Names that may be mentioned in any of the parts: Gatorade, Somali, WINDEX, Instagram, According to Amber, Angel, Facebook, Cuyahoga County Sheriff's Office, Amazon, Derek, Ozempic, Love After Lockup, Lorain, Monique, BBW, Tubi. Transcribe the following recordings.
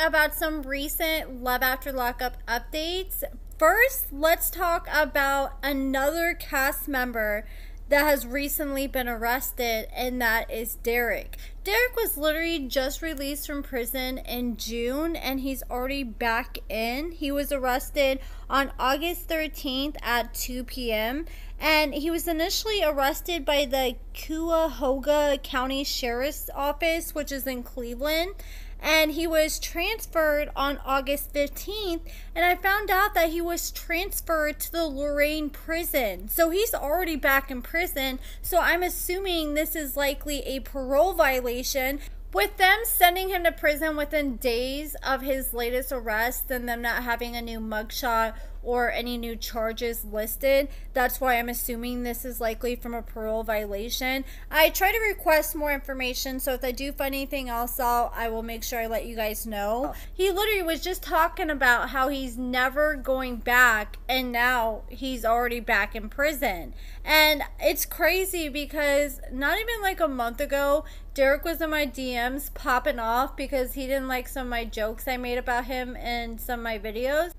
about some recent Love After Lockup updates. First, let's talk about another cast member that has recently been arrested, and that is Derek. Derek was literally just released from prison in June, and he's already back in. He was arrested on August 13th at 2 p.m., and he was initially arrested by the Cuyahoga County Sheriff's Office, which is in Cleveland, and he was transferred on August 15th, and I found out that he was transferred to the Lorain prison. So he's already back in prison, so I'm assuming this is likely a parole violation. With them sending him to prison within days of his latest arrest and them not having a new mugshot or any new charges listed, that's why I'm assuming this is likely from a parole violation. I try to request more information, so if I do find anything else out, I will make sure I let you guys know. He literally was just talking about how he's never going back, and now he's already back in prison. And it's crazy because not even like a month ago, Derek was in my DMs popping off because he didn't like some of my jokes I made about him in some of my videos.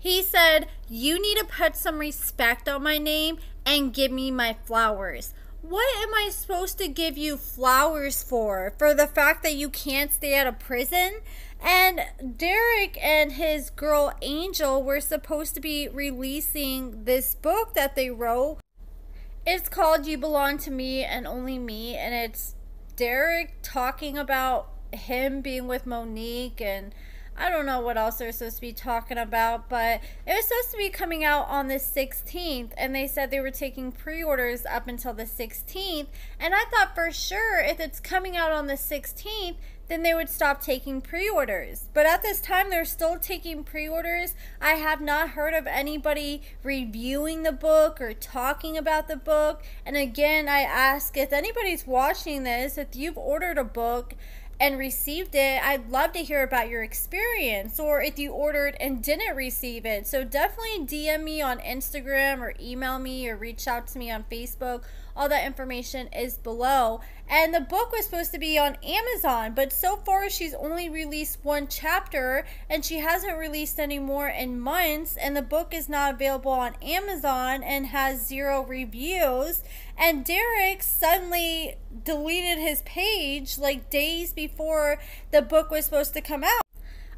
He said, "You need to put some respect on my name and give me my flowers." What am I supposed to give you flowers for? For the fact that you can't stay out of prison? And Derek and his girl Angel were supposed to be releasing this book that they wrote. It's called You Belong to Me and Only Me, and it's Derek talking about him being with Monique, and I don't know what else they're supposed to be talking about, but it was supposed to be coming out on the 16th, and they said they were taking pre-orders up until the 16th, and I thought for sure if it's coming out on the 16th, then they would stop taking pre-orders. But at this time, they're still taking pre-orders. I have not heard of anybody reviewing the book or talking about the book. And again, I ask if anybody's watching this, if you've ordered a book and received it, I'd love to hear about your experience, or if you ordered and didn't receive it. So definitely DM me on Instagram or email me or reach out to me on Facebook. All that information is below. And the book was supposed to be on Amazon, but so far she's only released one chapter, and she hasn't released any more in months, and the book is not available on Amazon and has 0 reviews. And Derek suddenly deleted his page like days before the book was supposed to come out.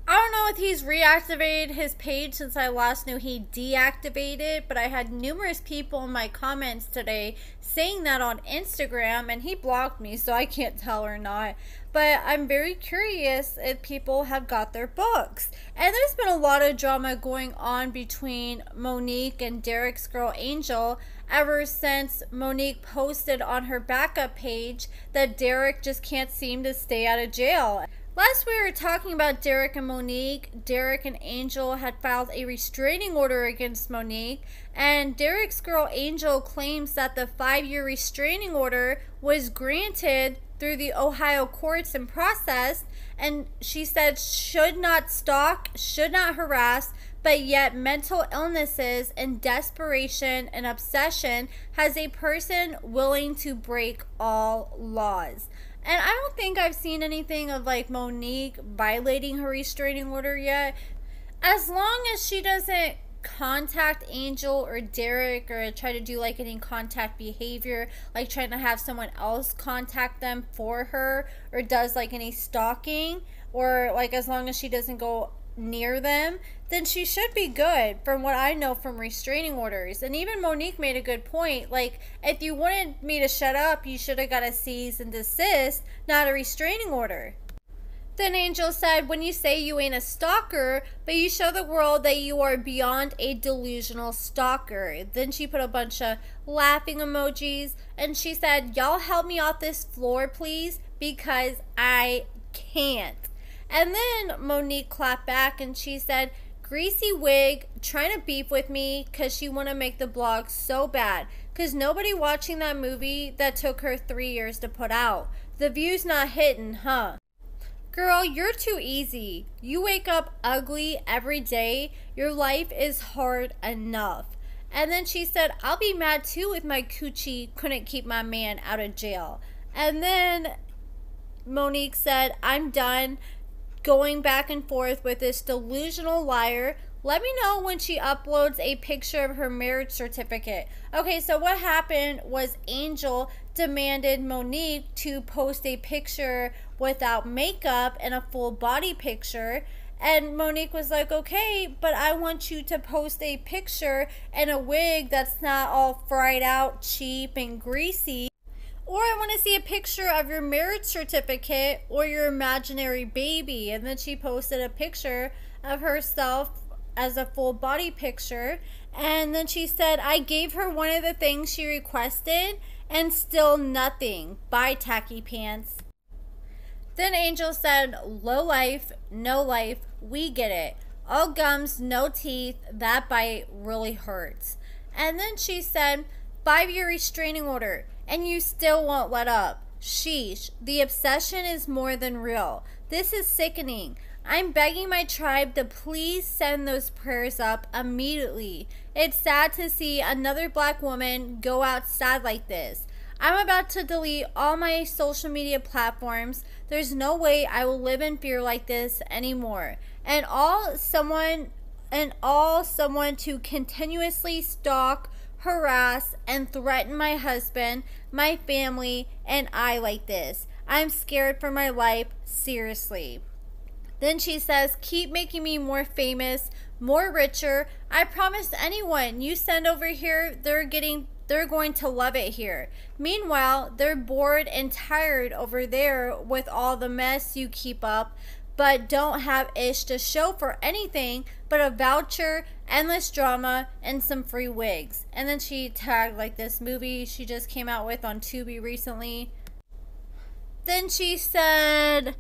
I don't know if he's reactivated his page since I last knew he deactivated, but I had numerous people in my comments today saying that on Instagram, and he blocked me, so I can't tell or not. But I'm very curious if people have got their books. And there's been a lot of drama going on between Monique and Derek's girl Angel ever since Monique posted on her backup page that Derek just can't seem to stay out of jail. Last we were talking about Derek and Monique, Derek and Angel had filed a restraining order against Monique, and Derek's girl Angel claims that the 5-year restraining order was granted through the Ohio courts and processed, and she said should not stalk, should not harass, but yet mental illnesses and desperation and obsession has a person willing to break all laws. And I don't think I've seen anything of like Monique violating her restraining order yet. As long as she doesn't contact Angel or Derek or try to do like any contact behavior, like trying to have someone else contact them for her, or does like any stalking, or like as long as she doesn't go near them, then she should be good from what I know from restraining orders. And even Monique made a good point, like if you wanted me to shut up, you should have got a cease and desist, not a restraining order. Then Angel said, when you say you ain't a stalker, but you show the world that you are beyond a delusional stalker. Then she put a bunch of laughing emojis, and she said, y'all help me off this floor please, because I can't. And then Monique clapped back and she said, greasy wig, trying to beef with me because she want to make the blog so bad. Because nobody watching that movie that took her 3 years to put out. The view's not hitting, huh? Girl, you're too easy. You wake up ugly every day. Your life is hard enough. And then she said, I'll be mad too if my coochie couldn't keep my man out of jail. And then Monique said, I'm done. going back and forth with this delusional liar. Let me know when she uploads a picture of her marriage certificate. Okay, so what happened was Angel demanded Monique to post a picture without makeup and a full body picture. And Monique was like, okay, but I want you to post a picture and a wig that's not all fried out, cheap, and greasy. Or I want to see a picture of your marriage certificate or your imaginary baby. And then she posted a picture of herself as a full body picture, and then she said, I gave her one of the things she requested and still nothing. Bye, tacky pants. Then Angel said, low life, no life, we get it. All gums, no teeth, that bite really hurts. And then she said, 5-year restraining order, and you still won't let up. Sheesh, the obsession is more than real. This is sickening. I'm begging my tribe to please send those prayers up immediately. It's sad to see another black woman go out sad like this. I'm about to delete all my social media platforms. There's no way I will live in fear like this anymore. And all someone to continuously stalk, harass, and threaten my husband, my family, and I like this. I'm scared for my life, seriously. Then she says, keep making me more famous, more richer. I promise anyone you send over here, they're going to love it here. Meanwhile, they're bored and tired over there with all the mess you keep up, but don't have ish to show for anything but a voucher, endless drama, and some free wigs. And then she tagged like this movie she just came out with on Tubi recently. Then she said,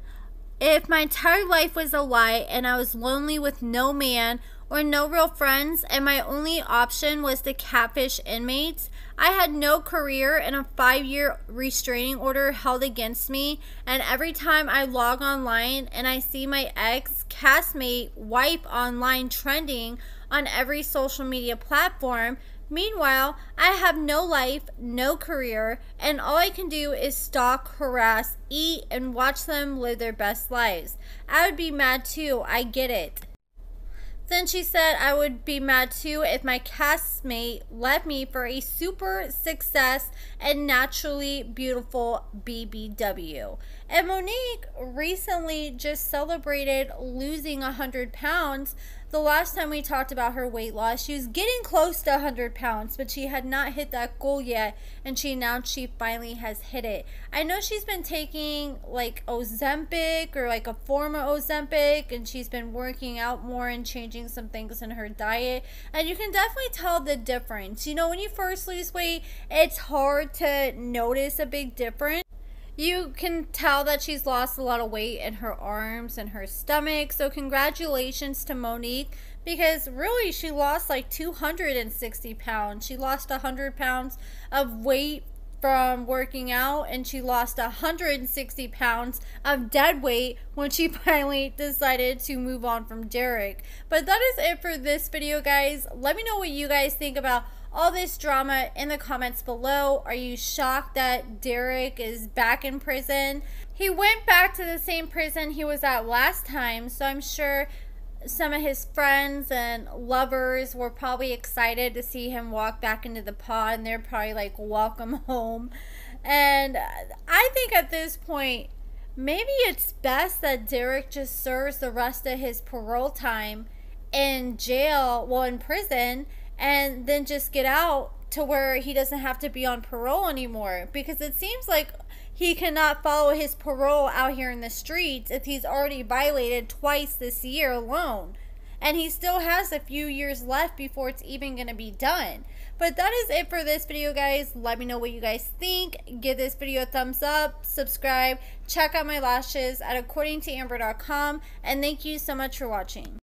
if my entire life was a lie and I was lonely with no man or no real friends and my only option was to catfish inmates, I had no career and a 5-year restraining order held against me, and every time I log online and I see my ex-castmate wife online trending on every social media platform, meanwhile, I have no life, no career, and all I can do is stalk, harass, eat, and watch them live their best lives. I would be mad too, I get it. Then she said, I would be mad too if my castmate left me for a super success and naturally beautiful BBW. And Monique recently just celebrated losing 100 pounds. The last time we talked about her weight loss, she was getting close to 100 pounds, but she had not hit that goal yet, and she announced she finally has hit it. I know she's been taking like Ozempic or like a form of Ozempic, and she's been working out more and changing some things in her diet, and you can definitely tell the difference. You know, when you first lose weight, it's hard to notice a big difference. You can tell that she's lost a lot of weight in her arms and her stomach. So congratulations to Monique, because really she lost like 260 pounds. She lost 100 pounds of weight from working out, and she lost 160 pounds of dead weight when she finally decided to move on from Derek. But that is it for this video, guys. Let me know what you guys think about all this drama in the comments below. Are you shocked that Derek is back in prison? He went back to the same prison he was at last time, so I'm sure some of his friends and lovers were probably excited to see him walk back into the pod, and they're probably like, welcome home. And I think at this point, maybe it's best that Derek just serves the rest of his parole time in jail, well, in prison, and then just get out to where he doesn't have to be on parole anymore, because it seems like he cannot follow his parole out here in the streets if he's already violated twice this year alone. And he still has a few years left before it's even going to be done. But that is it for this video, guys. Let me know what you guys think. Give this video a thumbs up, subscribe, check out my lashes at accordingtoamber.com, and thank you so much for watching.